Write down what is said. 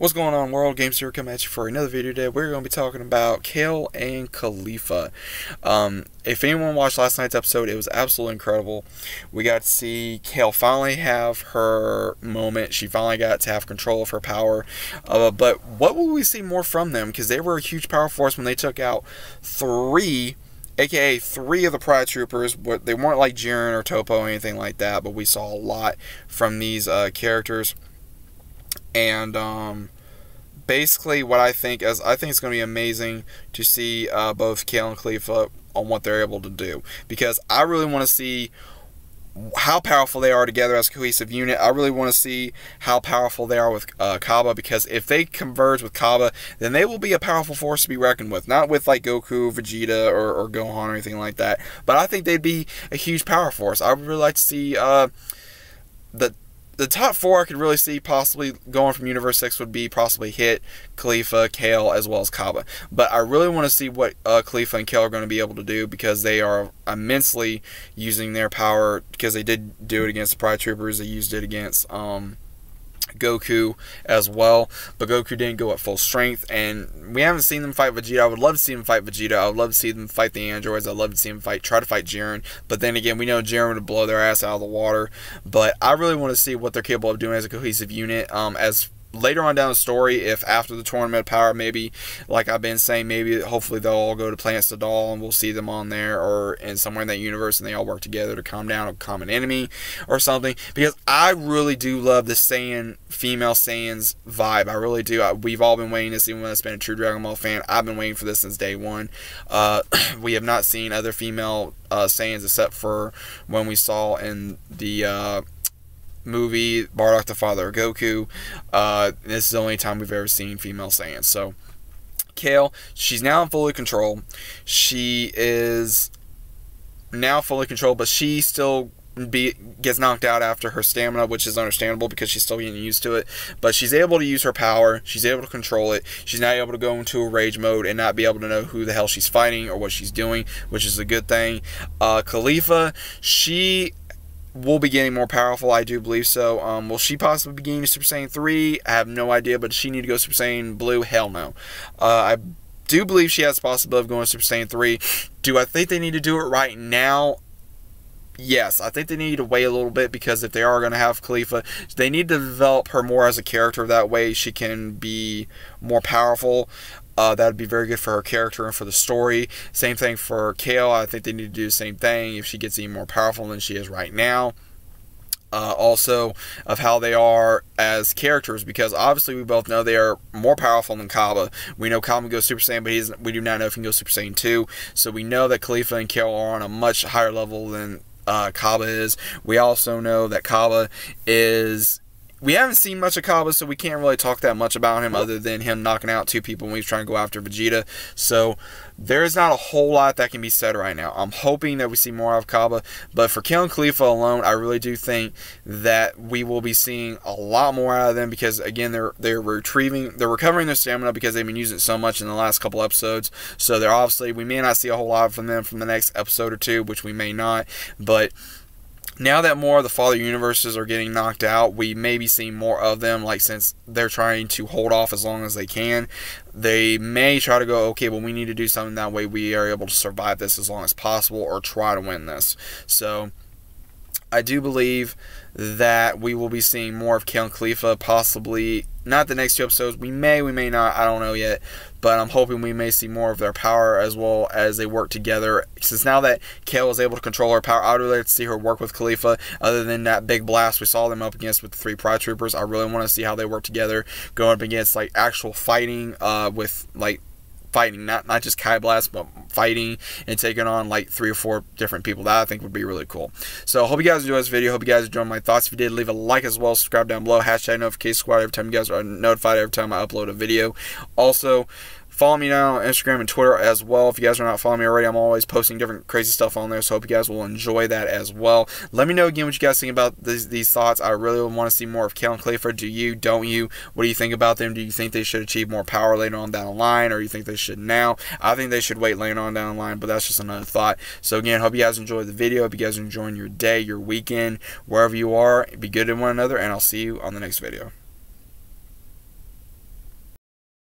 What's going on, world? Games here, coming at you for another video today. We're going to be talking about Kale and Caulifla. If anyone watched last night's episode, it was absolutely incredible. We got to see Kale finally have her moment. She finally got to have control of her power. But what will we see more from them? Because they were a huge power force when they took out three of the Pride Troopers. They weren't like Jiren or Topo or anything like that, but we saw a lot from these characters. And basically what I think it's going to be amazing to see both Kale and Caulifla on what they're able to do, because I really want to see how powerful they are together as a cohesive unit. I really want to see how powerful they are with Cabba, because if they converge with Cabba, then they will be a powerful force to be reckoned with. Not with like Goku, Vegeta, or Gohan or anything like that, but I think they'd be a huge power force. I would really like to see the top four I could really see possibly going from Universe 6 would be possibly Hit, Caulifla, Kale, as well as Cabba. But I really want to see what Caulifla and Kale are going to be able to do, because they are immensely using their power, because they did do it against the Pride Troopers. They used it against Goku as well, but Goku didn't go at full strength, and we haven't seen them fight Vegeta. I would love to see them fight Vegeta. I would love to see them fight the Androids. I'd love to see them try to fight Jiren, but then again, we know Jiren would blow their ass out of the water. But I really want to see what they're capable of doing as a cohesive unit. As later on down the story, if after the Tournament of Power, maybe, like I've been saying, maybe hopefully they'll all go to Planets to Doll and we'll see them on there or in somewhere in that universe, and they all work together to calm down a common enemy or something. Because I really do love the Saiyan, female Saiyans vibe. I really do. We've all been waiting to see. When I've been a true Dragon Ball fan, I've been waiting for this since day one. We have not seen other female Saiyans except for when we saw in the movie Bardock the father of Goku. This is the only time we've ever seen female Saiyans. So Kale, she's now in fully control. She is now fully controlled, but she still gets knocked out after her stamina, which is understandable because she's still getting used to it. But she's able to use her power. She's able to control it. She's not able to go into a rage mode and not be able to know who the hell she's fighting or what she's doing, which is a good thing. Caulifla, she will be getting more powerful. I do believe so. Will she possibly be getting to Super Saiyan 3? I have no idea, but does she need to go Super Saiyan Blue? Hell no. I do believe she has the possibility of going Super Saiyan 3. Do I think they need to do it right now? Yes, I think they need to wait a little bit, because if they are going to have Caulifla, they need to develop her more as a character. That way she can be more powerful. That would be very good for her character and for the story. Same thing for Kale. I think they need to do the same thing if she gets even more powerful than she is right now. Also, of how they are as characters, because obviously we both know they are more powerful than Cabba. We know Cabba goes Super Saiyan, but we do not know if he can go Super Saiyan 2. So we know that Caulifla and Kale are on a much higher level than Cabba is. We also know that Cabba is... We haven't seen much of Cabba, so we can't really talk that much about him other than him knocking out two people when he's trying to go after Vegeta. So there's not a whole lot that can be said right now. I'm hoping that we see more of Cabba, but for Kale and Caulifla alone, I really do think that we will be seeing a lot more out of them, because again, they're recovering their stamina, because they've been using it so much in the last couple episodes. So they're obviously, we may not see a whole lot from them from the next episode or two, which we may not, but now that more of the father universes are getting knocked out, we may be seeing more of them, like since they're trying to hold off as long as they can. They may try to go, okay, well, we need to do something that way we are able to survive this as long as possible, or try to win this. So I do believe that we will be seeing more of Kale and Caulifla, possibly not the next two episodes. We may not, I don't know yet, but I'm hoping we may see more of their power as well as they work together. Since now that Kale is able to control her power, I would really like to see her work with Caulifla. Other than that big blast we saw them up against with the three Pride Troopers, I really want to see how they work together, going up against like actual fighting, with like fighting, not just Kai Blast, but fighting and taking on like 3 or 4 different people. That I think would be really cool. So I hope you guys enjoyed this video. Hope you guys enjoyed my thoughts. If you did, leave a like as well. Subscribe down below. Hashtag notification squad. Every time you guys are notified, every time I upload a video. Also, follow me now on Instagram and Twitter as well. If you guys are not following me already, I'm always posting different crazy stuff on there, so hope you guys will enjoy that as well. Let me know again what you guys think about these thoughts. I really want to see more of Kale and Caulifla. Do you? Don't you? What do you think about them? Do you think they should achieve more power later on down the line, or you think they should now? I think they should wait later on down the line, but that's just another thought. So again, hope you guys enjoyed the video. Hope you guys are enjoying your day, your weekend, wherever you are. Be good to one another, and I'll see you on the next video.